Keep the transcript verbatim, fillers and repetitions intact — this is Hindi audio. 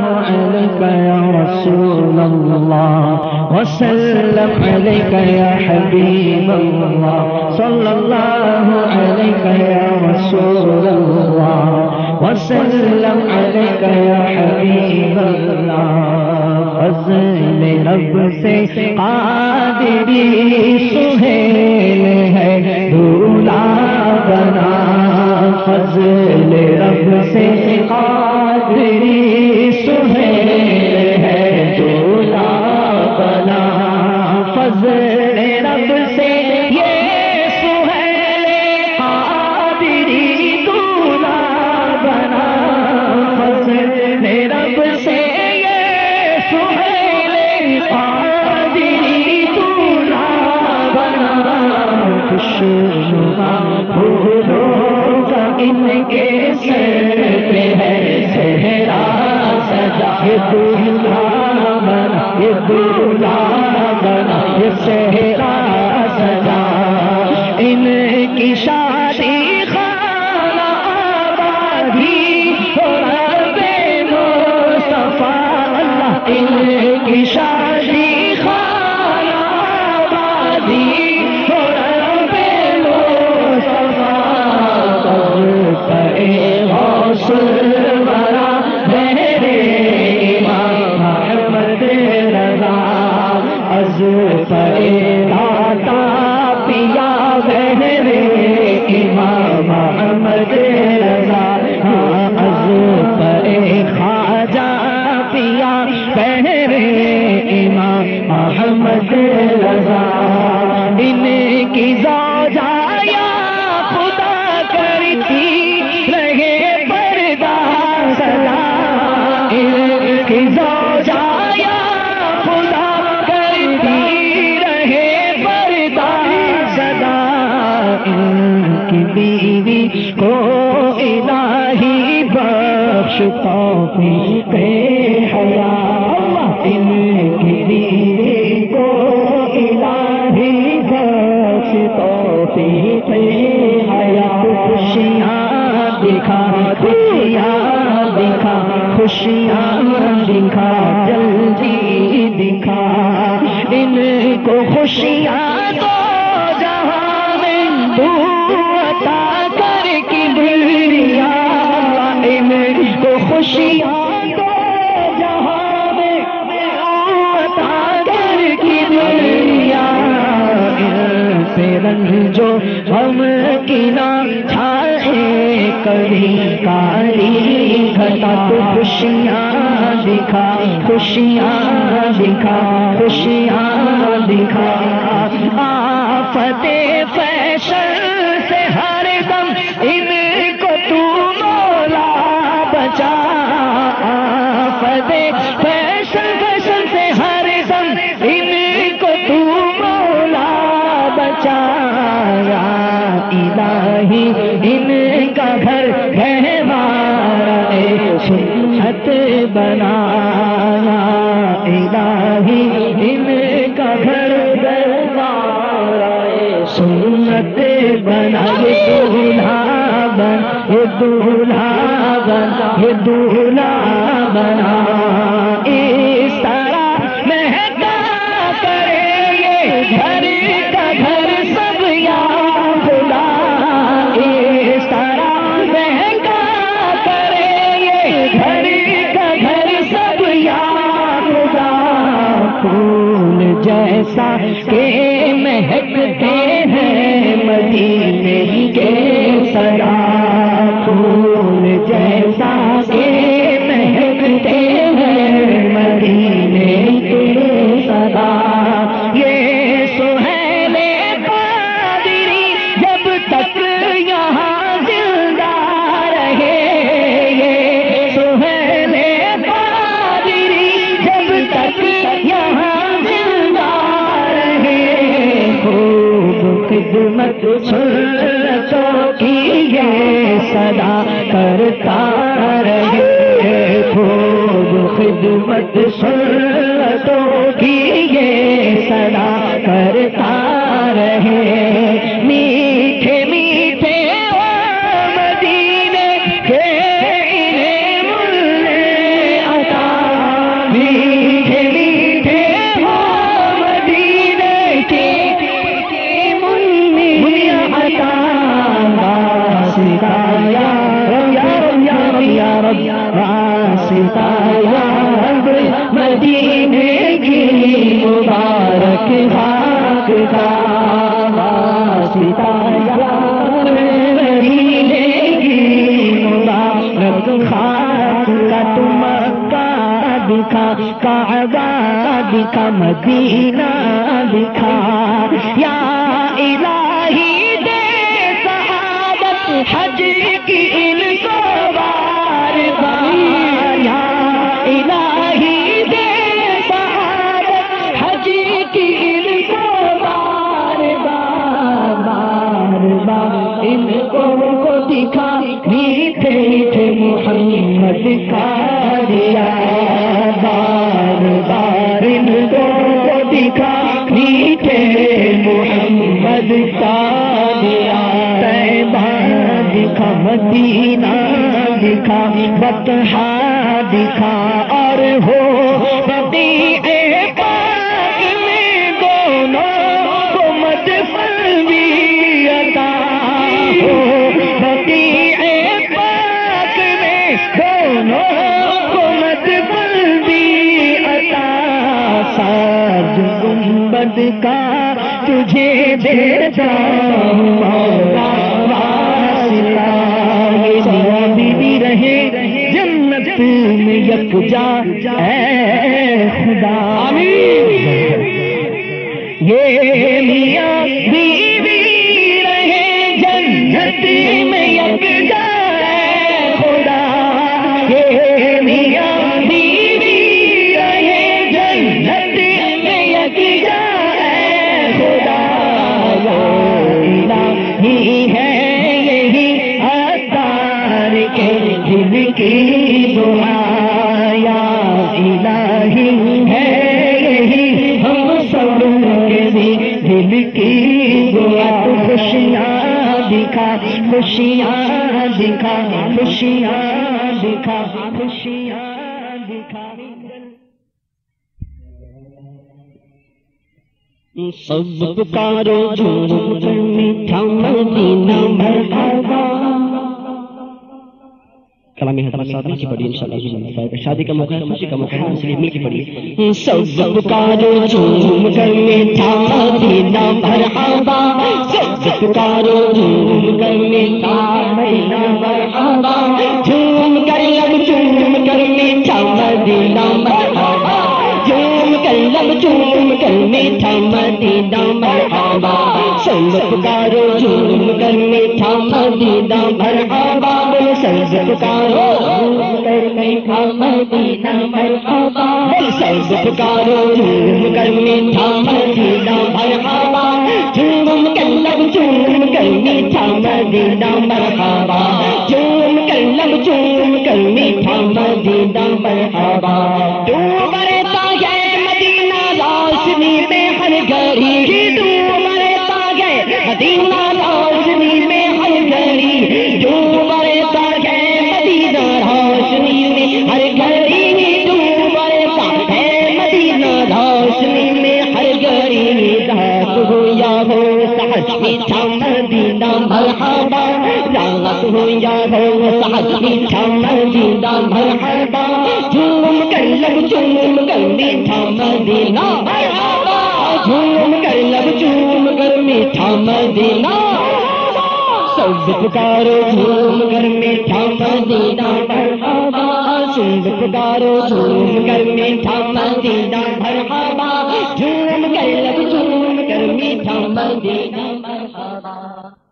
عليك يا رسول الله وسلم عليك يا حبيب الله صلى الله عليك يا رسول الله وسلم عليك يا حبيب الله فضل رب से قادरी सुहेल है दूल्हा बना फजल रब से कादरी सुहेल है दूल्हा बना फजल रब से ये सुहेल कादरी दूल्हा बना फजल रब से ये सुहेल कादरी दूल्हा बना खुशनुमा इनके सर पे है सेहरा सजा ये दूल्हा बना ये दूल्हा बना ये सेहरा सजा इनकी शादी खाना आबादी हो रबे मुस्तफा अल्लाह इनकी शादी खाना आबादी सुलबरा मेरे इमाम मोहम्मद रज़ा अज़फ़रे दाता पिया मेरे इमाम मोहम्मद रज़ा अज़फ़रे ख्वाजा पिया मेरे इमाम मोहम्मद रज़ा इनकी ज़ौजा बीवी को इलाही बख्श तौफीक़ हया इनकी बीवी को इलाही बख्श तौफीक़ हया खुशियाँ दिखा खुशियाँ दिखा खुशियाँ दिखा जल्दी दिखा इनको खुशियाँ दो जहाँ में दो खुशियाँ दो जहाँ में अता कर की दुनिया से रंग जो हम किला छाए कभी काली घटा खुशियाँ दिखा खुशियाँ दिखा खुशियाँ दिखा आफते फैशन से हर दम इनको तू मौला बचा फैशन फैशन से हर दम इनको तू मौला बचाया इलाही इनका घर गहवाए सुन्नत बनाया इलाही इनका घर गहवाए सुन्नत बनाए दूल्हा बन ये दूल्हा बन ये दूल्हा बना इस तरह महका करे ये घर का घर सब याद ला इस तरह महका करे ये घर का घर सब याद ला फूल जैसा के महकते हैं मदीने के सरा फूल जैसा के खिदमत सुन्नतों की ये सदा करता रहे खूब खिदमत सुन्नतों की ये सदा करता रहे मीठे मीठे ओ मदीने के इन्हें मुल्ले अता रास्ता यार मदीने की मुबारक बाग का रास्ता यार मदीने की मुबारक बाग का तुम का दिखा काबा दिखा मदीना दिखा या इलाही दे सहाबत हज की इनको बार बार या इलाही दे सहाबत हज की इनको बार बार बार बार इनको को दिखा मीठे मीठे मोहम्मद का दिया बार बार इनको दिखा मीठे मोहम्मद का दिया तैबा दिखा मदीना दिखा फतहा दिखा और हो रबीए पाक में दोनों को मदफन भी अदा हो रबीए पाक में दोनों को मदफन भी अदा साज गुंबद का तुझे देता रहे जन्नत में यकजा ऐ खुदा ये मियां बीवी रहे जन्नत में यकजा ऐ खुदा ये मियां बीवी रहे जन्नत में यकजा ऐ खुदा ही है यही अतार के जिनकी दुआ या इलाही है यही हम सब के दिल की दुआ तू खुशियाँ दिखा खुशियाँ दिखा खुशियाँ दिखा खुशियाँ दिखा सब का रोज़ मीठा मदीना कलामी हसन सादगी की पड़ी इंशाअल्लाह शादी का मौका है खुशी का मौका है इसलिए मिल की पड़ी सब कारो झूम कर मीठा मदीना मरहबा सब कारो झूम कर मीठा मदीना मरहबा झूम कर लब झूम कर मीठा मदीना मरहबा झूम कर लब झूम कर मीठा मदीना मरहबा सब कारो झूम कर मीठा मदीना मरहबा सब पुकारो कर मीठा मदीना मरहबा सब पुकारो झूम कर मीठा मदीना मरहबा झूम कर लब झूम कर मीठा मदीना मरहबा झूम कर लब झूम कर मीठा मदीना मरहबा तू बरता है मदीना रोशनी में हर घड़ी तू बरता है मदीना रोशनी में हर घड़ी तू बरता हर घड़ी डूबता है मदीना रोशनी में हर घड़ी रात हो या हो सहज मीठा मदीना मरहबा रात हो या हो सहज मीठा मदीना मरहबा झूम कर लब झूम कर मीठा मदीना मरहबा झूम कर लब झूम कर मीठा मदीना सब पुकारो झूम कर मीठा मदीना मरहबा सब पुकारो झूम कर मीठा मदीना मरहबा झूम कर लब झूम कर मीठा मदीना मरहबा।